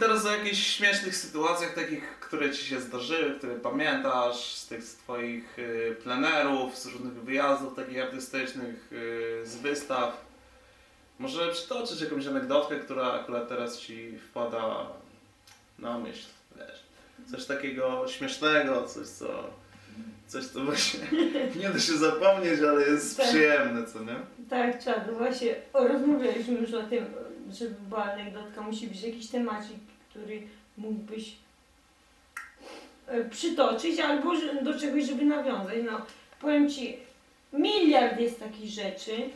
teraz o jakichś śmiesznych sytuacjach takich, które ci się zdarzyły, które pamiętasz z tych twoich plenerów, z różnych wyjazdów takich artystycznych, z wystaw. Może przytoczyć jakąś anegdotkę, która akurat teraz ci wpada na myśl, wiesz. Coś takiego śmiesznego, coś co właśnie nie da się zapomnieć, ale jest tak przyjemne, co nie? Tak, czad, właśnie rozmawialiśmy już o tym, żeby była anegdotka, musi być jakiś temacik, który mógłbyś przytoczyć albo do czegoś, żeby nawiązać. No, powiem ci, miliard jest takich rzeczy.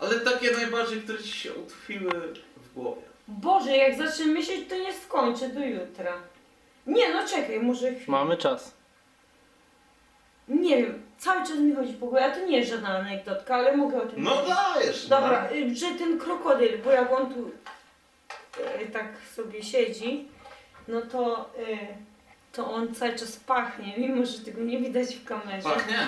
Ale takie najbardziej, które ci się utkwiły w głowie. Boże, jak zacznę myśleć, to nie skończę do jutra. Nie, no czekaj, może chwilę. Mamy czas. Nie wiem, cały czas mi chodzi po głowie, a to nie jest żadna anegdotka, ale mogę o tym powiedzieć. No dajesz! Dobra, no. Że ten krokodyl, bo jak on tu tak sobie siedzi, no to, to on cały czas pachnie, mimo że tego nie widać w kamerze. Pachnie?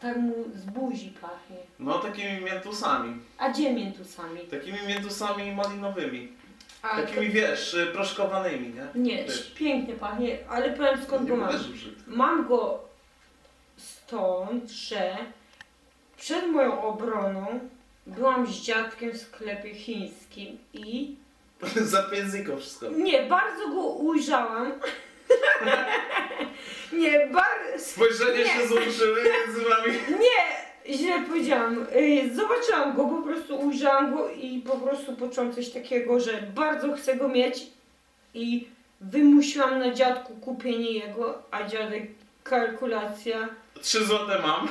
Tak mu z buzi pachnie. No takimi miętusami. A gdzie miętusami? Takimi miętusami malinowymi. A, takimi to... wiesz, proszkowanymi, nie? Nie, wiesz, pięknie pachnie, ale powiem skąd go mam. Mam go stąd, że przed moją obroną byłam z dziadkiem w sklepie chińskim i... Za piędziko wszystko. Nie, bardzo go ujrzałam. Nie, bardzo... Spojrzenie nie. się złączyły między wami. Nie, źle powiedziałam. Zobaczyłam go, po prostu ujrzałam go i po prostu poczułam coś takiego, że bardzo chcę go mieć i wymusiłam na dziadku kupienie jego, a dziadek kalkulacja... 3 złote mam.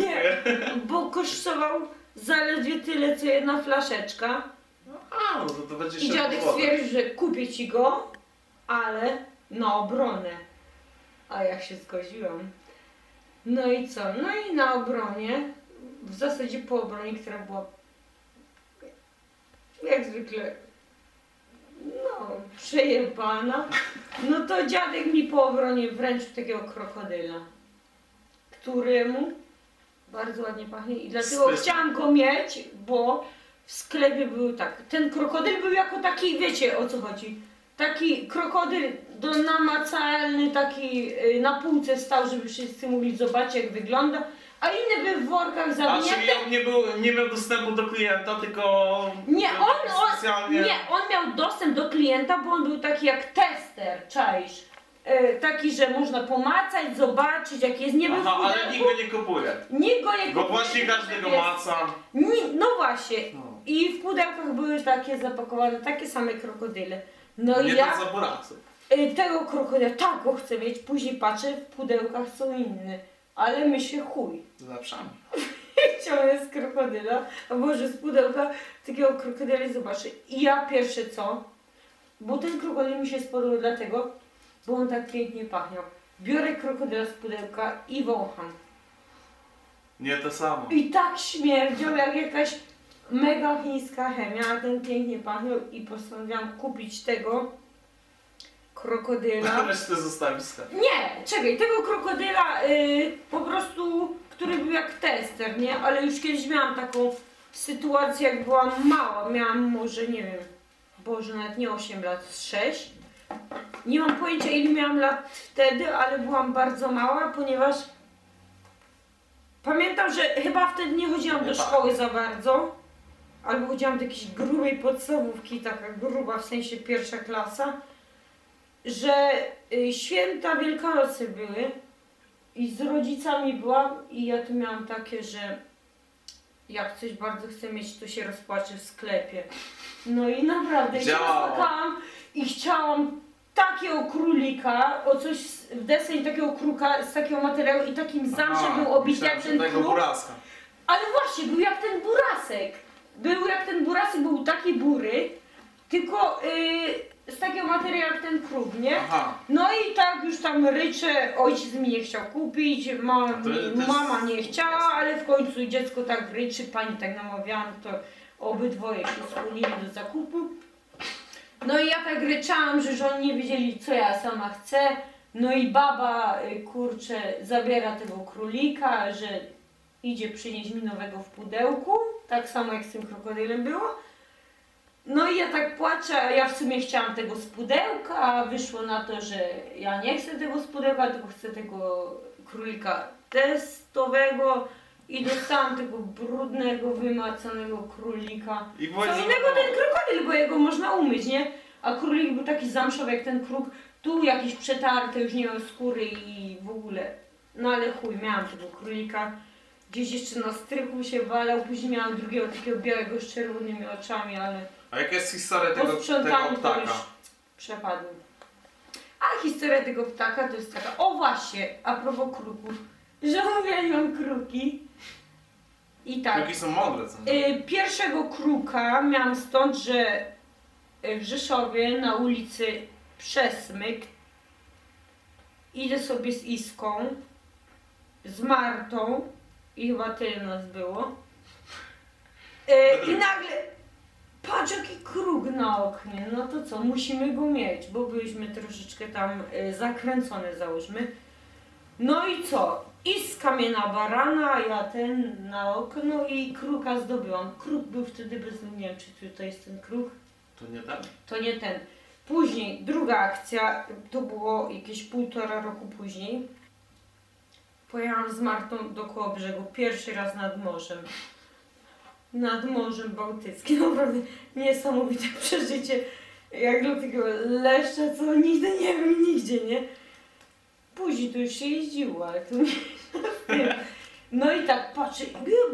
Nie, bo kosztował zaledwie tyle, co jedna flaszeczka. No, a, no to będzie i dziadek stwierdził, że kupię ci go, ale na obronę. A ja się zgodziłam. No i co? No i na obronie, w zasadzie po obronie, która była jak zwykle no przejebana, no to dziadek mi po obronie wręczył takiego krokodyla, któremu bardzo ładnie pachnie i dlatego chciałam go mieć, bo w sklepie był tak, ten krokodyl był jako taki, wiecie o co chodzi, taki krokodyl do namacalny, taki na półce stał, żeby wszyscy mówili, zobaczcie jak wygląda, a inny był w workach zawinięty. A czyli on nie miał dostępu do klienta, tylko... Nie, on miał dostęp do klienta, bo on był taki jak tester, czaisz. Taki, że można pomacać, zobaczyć, jak jest, nie był w pudełku. Ale nikt go nie kupuje. Nikt go nie kupuje. Bo właśnie każdego maca. No właśnie. No. I w pudełkach były takie zapakowane, takie same krokodyle. No i ja tego krokodyla tak go chcę mieć, później patrzę, w pudełkach są inne, ale my się chuj. Zapraszam. Chciałem z krokodyla, a może z pudełka takiego krokodyla zobaczę. I ja pierwsze co, bo ten krokodyl mi się spodobał dlatego, bo on tak pięknie pachniał. Biorę krokodyla z pudełka i wącham. Nie to samo. I tak śmierdział jak jakaś mega chińska chemia, a ten pięknie pachniał i postanowiłam kupić tego krokodyla. Ale ty zostawisz tak. Nie, czekaj, tego krokodyla po prostu, który był jak tester, nie? Ale już kiedyś miałam taką sytuację, jak byłam mała, miałam może, nie wiem, Boże, nawet nie 8 lat, 6. Nie mam pojęcia ile miałam lat wtedy, ale byłam bardzo mała, ponieważ pamiętam, że chyba wtedy nie chodziłam do szkoły za bardzo. Albo chodziłam do jakiejś grubej podstawówki, taka gruba, w sensie pierwsza klasa, że święta Wielkanocy były i z rodzicami byłam i ja tu miałam takie, że jak coś bardzo chcę mieć, to się rozpłaczę w sklepie. No i naprawdę się rozpłakałam i chciałam takiego królika, o coś w deseń takiego kruka z takiego materiału i takim zamszem był obity jak ten kruk. Ale właśnie, był jak ten burasek. Był jak ten burasek, był taki bury, tylko z takiego materiału jak ten kruk, nie? Aha. No i tak już tam ryczę, ojciec mi nie chciał kupić, mama nie chciała, ale w końcu dziecko tak ryczy, pani tak namawiała, to obydwoje się skłonili do zakupu. No i ja tak ryczałam, że oni nie wiedzieli co ja sama chcę, no i baba, kurczę, zabiera tego królika, że idzie przynieść mi nowego w pudełku. Tak samo jak z tym krokodylem było. No i ja ja tak płaczę, a ja w sumie chciałam tego z pudełka, a wyszło na to, że ja nie chcę tego z pudełka, tylko chcę tego królika testowego i dostałam tego brudnego, wymacanego królika. I co innego ten krokodyl, bo jego można umyć, nie? A królik był taki zamszowy jak ten kruk, tu jakiś przetarty, już nie wiem, skóry i w ogóle. No ale chuj, miałam tego królika. Gdzieś jeszcze na strychu się walał, później miałam drugiego takiego białego z czerwonymi oczami, ale... A jaka jest historia tego ptaka? Już przepadł. A historia tego ptaka to jest taka, o właśnie, a propos kruków, że uwielbiam kruki. I tak. Kruki są modre, co? Pierwszego kruka miałam stąd, że w Rzeszowie na ulicy Przesmyk idę sobie z Iską, z Martą, i chyba tyle nas było. I nagle patrz jaki kruk na oknie, no to co, musimy go mieć, bo byliśmy troszeczkę tam zakręcone, załóżmy. No i co, Iska mnie na barana, a ja ten na okno i kruka zdobyłam. Kruk był wtedy bez, nie wiem czy to jest ten kruk. To nie ten? To nie ten. Później druga akcja, to było jakieś 1,5 roku później. Pojechałam z Martą do Kołobrzegu, pierwszy raz nad Morzem Bałtyckim, naprawdę niesamowite przeżycie, jak do tego leszcza, co nigdy nie wiem, nigdzie, nie? Później tu już się jeździło, ale tu nie. No i tak patrzę,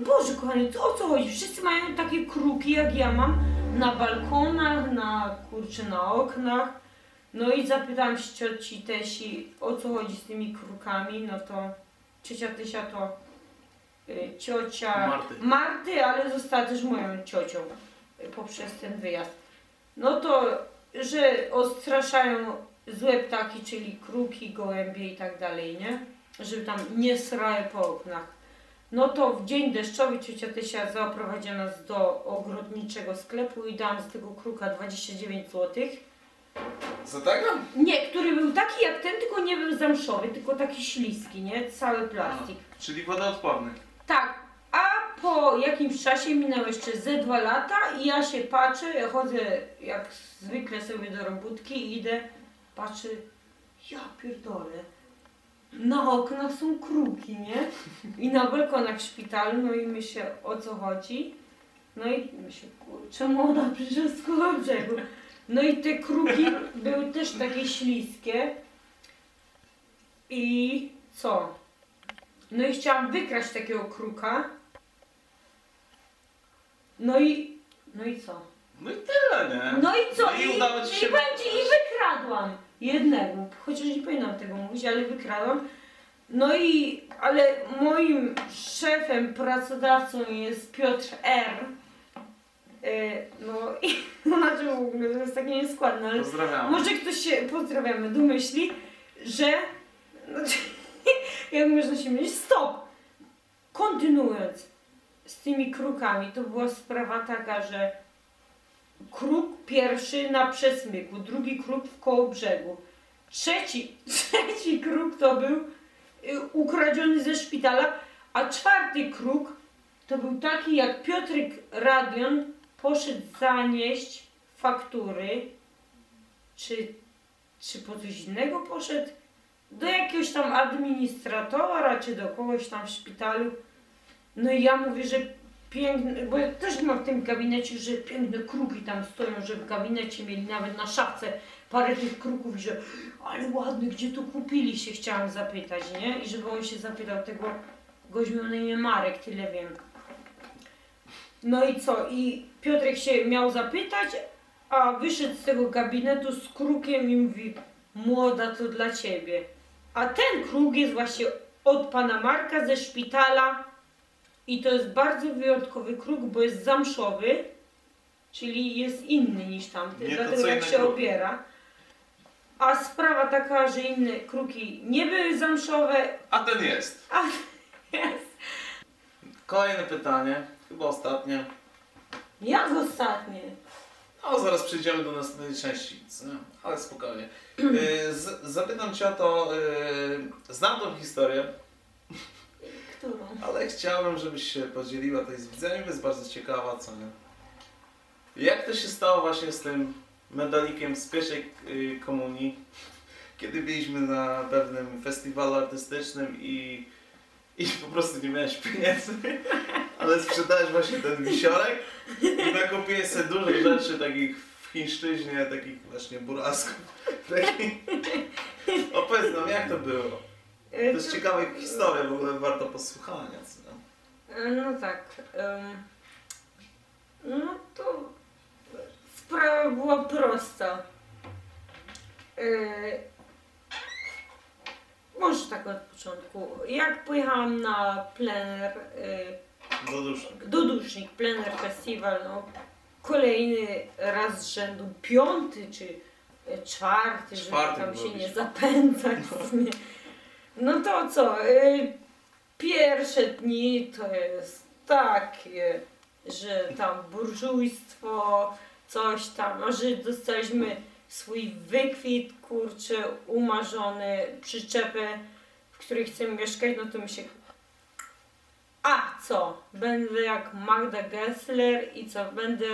Boże kochani, o co chodzi? Wszyscy mają takie kruki, jak ja mam, na balkonach, na oknach. No i zapytałam się cioci Tesi, o co chodzi z tymi krukami, no to ciocia Tesia to ciocia Marty, ale została też moją ciocią poprzez ten wyjazd. No to, że odstraszają złe ptaki, czyli kruki, gołębie i tak dalej, nie? Żeby tam nie srały po oknach. No to w dzień deszczowy ciocia Tesia zaprowadziła nas do ogrodniczego sklepu i dałam z tego kruka 29 zł. Co tego? Nie, który był taki jak ten, tylko nie był zamszowy, tylko taki śliski, nie? Cały plastik. A, czyli wodoodporny. Tak, a po jakimś czasie minęło jeszcze ze 2 lata i ja się patrzę, ja chodzę jak zwykle sobie do robótki i idę, patrzę, ja pierdolę, na oknach są kruki, nie? I na balkonach w szpitalu, no i myślę, o co chodzi? No i myślę, kurczę, młoda przyszła z Kołobrzegu. No i te kruki były też takie śliskie i co? No i chciałam wykraść takiego kruka. No i co? No i tyle, nie? No i co? No i udało ci się i wykradłam jednego, chociaż nie powinnam tego mówić, ale wykradłam. No i, ale moim szefem, pracodawcą jest Piotr R. No i znaczy w ogóle to jest takie nieskładne, ale może ktoś się, pozdrawiamy, domyśli, że znaczy, jak można się mieć, stop! Kontynuując z tymi krukami, to była sprawa taka, że kruk pierwszy na Przesmyku, drugi kruk w Kołobrzegu, trzeci kruk to był ukradziony ze szpitala, a czwarty kruk to był taki jak Piotrek Radion poszedł zanieść faktury, czy po coś innego poszedł, do jakiegoś tam administratora, czy do kogoś tam w szpitalu. No i ja mówię, że piękne, bo ja też mam w tym gabinecie, że piękne kruki tam stoją, że w gabinecie mieli nawet na szafce parę tych kruków, że ale ładny, gdzie to kupili, się chciałam zapytać, nie? I żeby on się zapytał tego gość miał na imię Marek, tyle wiem. No i co? I Piotrek się miał zapytać, a wyszedł z tego gabinetu z krukiem i mówi, młoda, to dla ciebie. A ten kruk jest właśnie od pana Marka ze szpitala i to jest bardzo wyjątkowy kruk, bo jest zamszowy, czyli jest inny niż tamten, dlatego jak się obiera. A sprawa taka, że inne kruki nie były zamszowe. A ten jest. Yes. Kolejne pytanie, chyba ostatnie. Jak ostatnie? No zaraz przejdziemy do następnej części, ale spokojnie. Zapytam cię o to, znam tą historię. Którą? Ale chciałbym, żebyś się podzieliła tej z widzami, bo jest bardzo ciekawa, co nie? Jak to się stało właśnie z tym medalikiem z pierwszej komunii, kiedy byliśmy na pewnym festiwalu artystycznym i po prostu nie miałeś pieniędzy, ale sprzedałeś właśnie ten wisiorek i nakupiłeś sobie dużo rzeczy takich w chińszczyźnie, takich właśnie burasków. Opowiedz nam, jak to było? To jest ciekawa historia, w ogóle warto posłuchania. Co? No tak. No to sprawa była prosta. Może tak od początku. Jak pojechałam na plener Dodusznik, plener festiwal, no, kolejny raz z rzędu, piąty czy czwarty, żeby tam się nie zapędzać. No. No to co, pierwsze dni to jest takie, że tam burżujstwo, coś tam, a że dostaliśmy swój wykwit, kurczę, umarzony, przyczepy, w której chcemy mieszkać, no to my się... A co, będę jak Magda Gessler i co, będę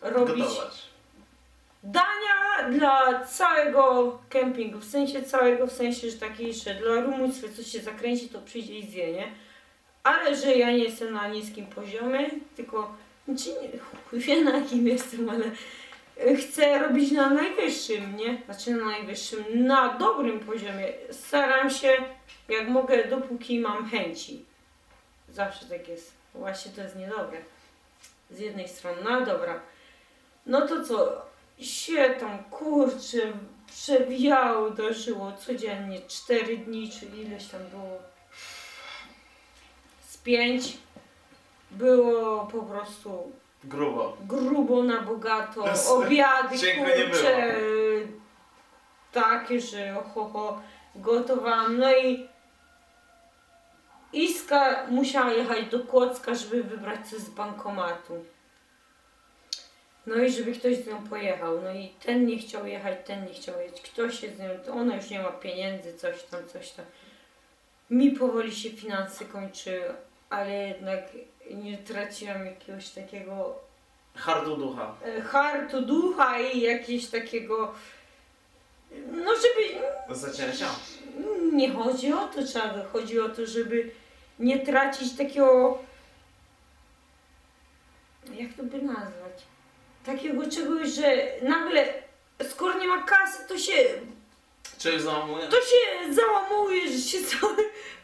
robić... Gotować. Dania dla całego kempingu, w sensie, że takiej, że dla Rumunii coś się zakręci, to przyjdzie i zje, nie? Ale że ja nie jestem na niskim poziomie, tylko, znaczy chuj wie na jakim jestem, ale chcę robić na najwyższym, nie? Znaczy na najwyższym, na dobrym poziomie. Staram się jak mogę, dopóki mam chęci. Zawsze tak jest. Właśnie to jest niedobre. Z jednej strony, no dobra. No to co? Się tam, kurczę, przewijało, dożyło codziennie 4 dni, czyli ileś tam było z 5. Było po prostu grubo na bogato, obiady, kurczę, takie, że ho, gotowałam, no i Iska musiała jechać do Kłodzka, żeby wybrać coś z bankomatu. No i żeby ktoś z nią pojechał, no i ten nie chciał jechać, ktoś się z nią, to ona już nie ma pieniędzy, coś tam. Mi powoli się finanse kończyły, ale jednak nie traciłam jakiegoś takiego... Hartu ducha i jakiegoś takiego... No żeby... Zacięcia. Nie chodzi o to, chodzi o to, żeby nie tracić takiego... Jak to by nazwać? Takiego czegoś, że nagle, skoro nie ma kasy, to się... Cześć załamuje? To się załamuje, że się cały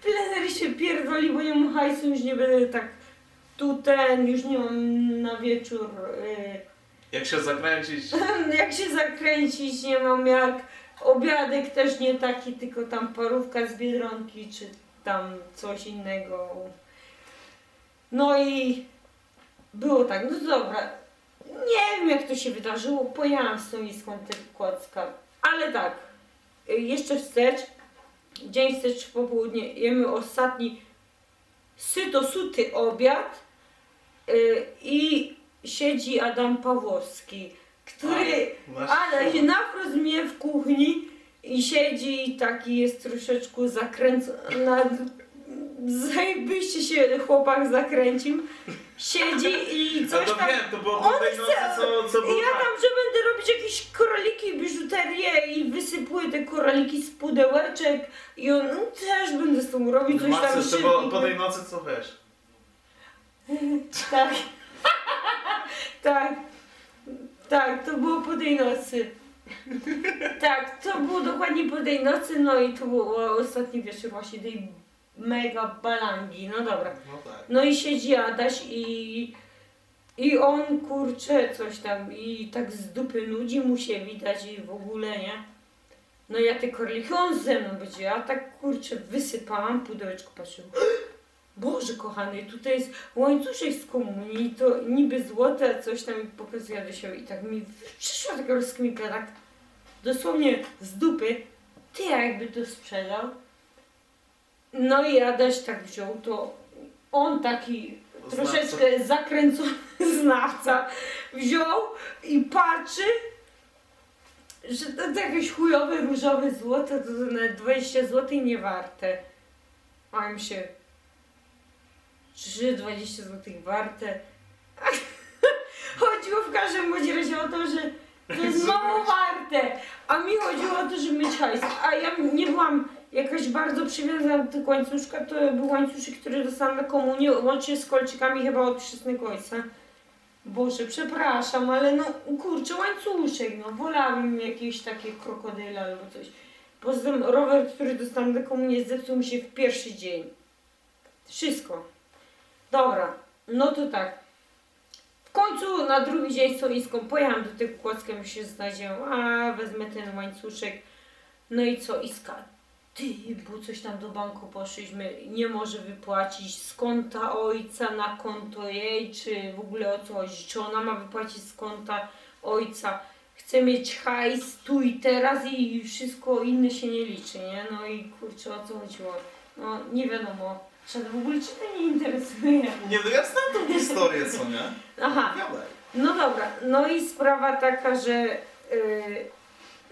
plener się pierdoli, bo nie mam hajsu, już nie będę tak już nie mam na wieczór... Jak się zakręcić? Nie mam jak, obiadek też nie taki, tylko tam parówka z Biedronki, czy tam coś innego. No i było tak, no dobra. Nie wiem jak to się wydarzyło, pojechałam z tą Iską Kłodzka, ale tak, jeszcze wstecz, dzień wstecz w popołudnie, jemy ostatni syto-suty obiad i siedzi Adam Pawłowski, który się nawprost mnie w kuchni i siedzi i taki jest troszeczkę zakręcony, zajebiście się chłopak zakręcił. Siedzi i coś tam... Ja to było ja tam, że będę robić jakieś koraliki, biżuterię i wysypuję te koraliki z pudełeczek i on też będę z tą robić coś tam szybko. Po tej nocy co wiesz? Tak. Tak, to było po tej nocy. Tak, to było dokładnie po tej nocy, no i to był ostatni wieczór właśnie tej mega balangi, no dobra. No tak. No i siedzi Adaś i on kurczę coś tam i tak z dupy nudzi mu się widać i w ogóle, nie? No ja te korlichy, on ze mną będzie, ja tak kurczę wysypałam pudełeczko, patrzyłam. Boże kochany, tutaj jest łańcuszek z komunii, to niby złote, coś tam pokazuje Adasiowi i tak mi przyszła taka rozkminka, tak dosłownie z dupy, ty jakby to sprzedał. No i Adaś tak wziął, to on taki troszeczkę zakręcony znawca wziął i patrzy, że to jakieś chujowe, różowe złote, to nawet 20 zł nie warte. A im się, czy 20 zł warte? Chodziło w każdym razie o to, że to jest mało warte, a mi chodziło o to, żeby mieć hajs. A ja nie byłam jakaś bardzo przywiązana do tego łańcuszka, to był łańcuszek, który dostałam na komunię, łącznie z kolczykami chyba od chrzestnego ojca. Boże, przepraszam, ale no kurczę, łańcuszek, no wolałabym jakieś takie krokodyla albo coś. Poza tym rower, który dostałem do komunii, zepsuł mi się w pierwszy dzień. Wszystko. Dobra, no to tak. W końcu na drugi dzień z Soliską pojechałam do tego Kłodzka, mi się znalazłem, a wezmę ten łańcuszek. No i co, Iska, ty, bo coś tam do banku poszliśmy, nie może wypłacić z konta ojca na konto jej, czy w ogóle o co chodzi, czy ona ma wypłacić z konta ojca. Chcę mieć hajs tu i teraz i wszystko inne się nie liczy, nie? No i kurczę, o co chodziło? No nie wiadomo, czy w ogóle cię nie interesuje. Nie, no ja znam tą historię, co nie? Aha, no dobra, no i sprawa taka, że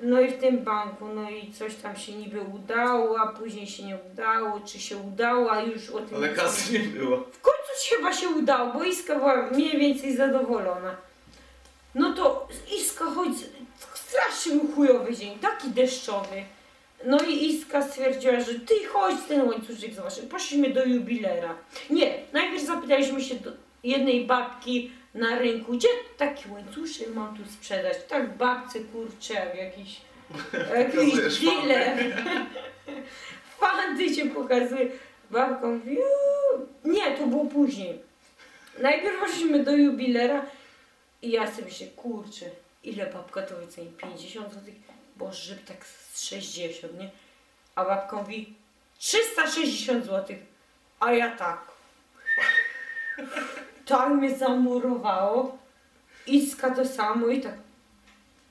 no i w tym banku, no i coś tam się niby udało, a później się nie udało, czy się udało, a już o tym... Ale kasy nie było. W końcu się chyba się udało, bo Iska była mniej więcej zadowolona. No to Iska, chodź, strasznie był chujowy dzień, taki deszczowy. No i Iska stwierdziła, że ty chodź ten łańcuszek zobaczymy. Poszliśmy do jubilera. Nie, najpierw zapytaliśmy się do jednej babki na rynku, gdzie taki łańcuszek mam tu sprzedać. Tak babce, kurczę, jakiś dealer. Fanty się pokazuje. Babka mówi, nie, to było później. Najpierw poszliśmy do jubilera. I ja sobie myślę, kurczę, ile babka to wyceni? 50 zł? Boże, żeby tak z 60, nie? A babka mówi, 360 zł. A ja tak. Tak mnie zamurowało. Iska to samo i tak.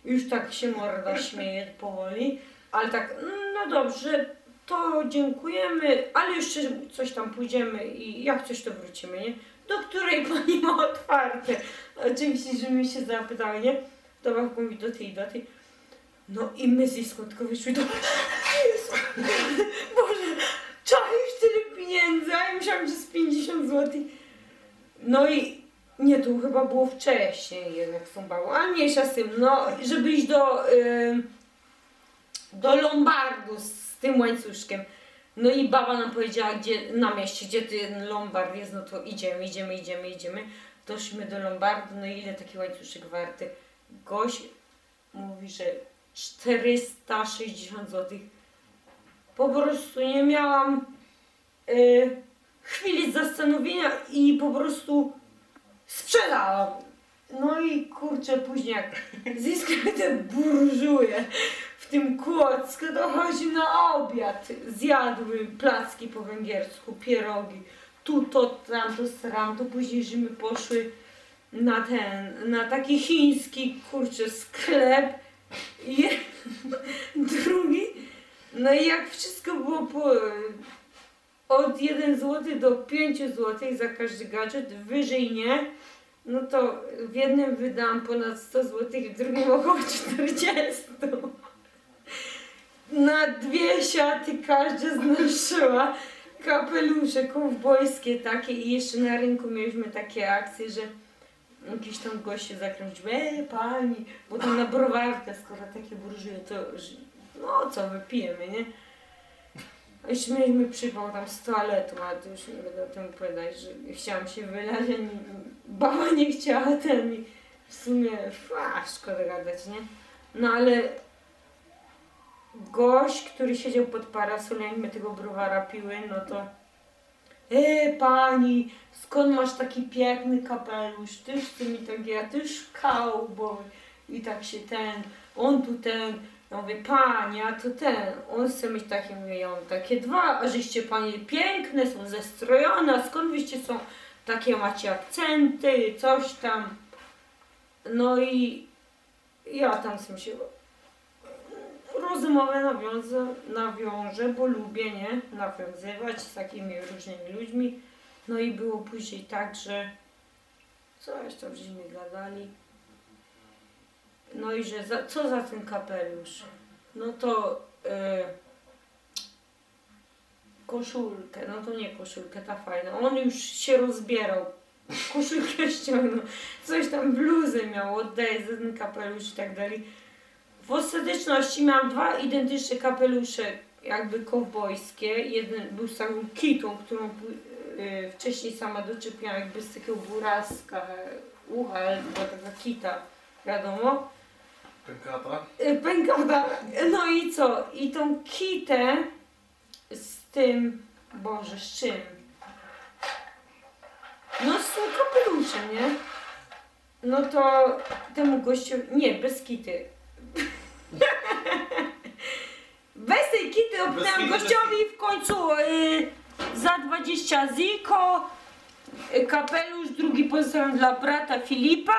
Już tak się morda śmieje powoli. Ale tak, no dobrze, to dziękujemy, ale jeszcze coś tam pójdziemy i jak coś to wrócimy, nie? Do której pani ma otwarte. Oczywiście, że mi się zapytała, nie? To babka mówi do tej. No i my z Iską tylko wyszły do... Boże, czaisz tyle pieniędzy, a ja myślałam, że z 50 zł. No i nie, to chyba było wcześniej jednak są bało, a mniejsza z tym, no, żeby iść do Lombardu z tym łańcuszkiem. No i baba nam powiedziała, gdzie, na mieście, gdzie ten Lombard jest, no to idziemy. Doszliśmy do Lombardu, no i ile taki łańcuszek warty? Gość mówi, że 460 zł. Po prostu nie miałam chwili zastanowienia i po prostu sprzedałam. No i kurczę, później jak zyskałem te burżuje w tym Kłodzku, to chodzi na obiad. Zjadły placki po węgiersku, pierogi, tu, to, tamto, sramto. Później żeśmy poszły na ten, na taki chiński, kurczę, sklep. I drugi. No i jak wszystko było od 1 zł do 5 zł za każdy gadżet, wyżej nie. No to w jednym wydałam ponad 100 zł, w drugim około 40. Na dwie siaty każda znoszyła kapelusze kowbojskie takie i jeszcze na rynku mieliśmy takie akcje, że jakiś tam gość się zakręcił, pani, bo tam na browarkę, skoro takie burżuje, to no co, wypijemy, nie? A jeszcze mieliśmy przypał tam z toaletą, a to już nie będę o tym opowiadać, że chciałam się wylać, baba nie chciała ten i w sumie, szkoda gadać, nie? No ale gość, który siedział pod parasolem, my tego browara piły, no to pani, skąd masz taki piękny kapelusz, tyż ty mi tak, ja tyż cowboy i tak się ten, on tu ten, ja mówię, pani, a to ten, on chce mieć takie, mówię, ja mam takie dwa, a żeście panie piękne, są zestrojone, skąd wyście są, takie macie akcenty, coś tam, no i ja tam sobie się rozmowę nawiążę, bo lubię, nie, nawiązywać z takimi różnymi ludźmi. No i było później tak, że coś tam żeśmy gadali. No i że co za ten kapelusz? No to koszulkę, no to nie koszulkę, ta fajna. On już się rozbierał koszulkę ściągnął, coś tam bluzę miał, oddaję za ten kapelusz i tak dalej. W ostateczności miałam dwa identyczne kapelusze, jakby kowbojskie. Jeden był z taką kitą, którą wcześniej sama doczepiłam, jakby z takiego buraska ucha, ale była taka kita, wiadomo. Pękata? Pękata. No i co? I tą kitę z tym, Boże, z czym? No z tym kapeluszem, nie? No to temu gościowi, nie, bez kity. Bez tej kity opnęłam gościowi w końcu za 20 ziko, kapelusz, drugi pozdrawiam dla brata Filipa.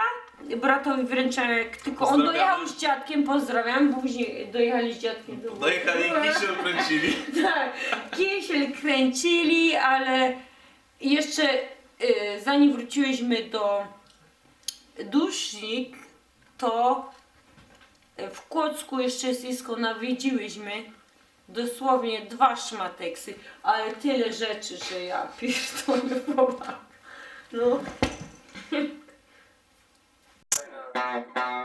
Bratowi wręczałem, jak tylko on dojechał z dziadkiem, pozdrawiam, później dojechali z dziadkiem do góry. Dojechali i kisiel kręcili. Tak, kisiel kręcili, ale jeszcze zanim wróciłyśmy do Dodusznik, to w Kłodzku jeszcze z Iską nawiedziłyśmy dosłownie 2 szmateksy, ale tyle rzeczy, że ja pierdolę chłopak. No.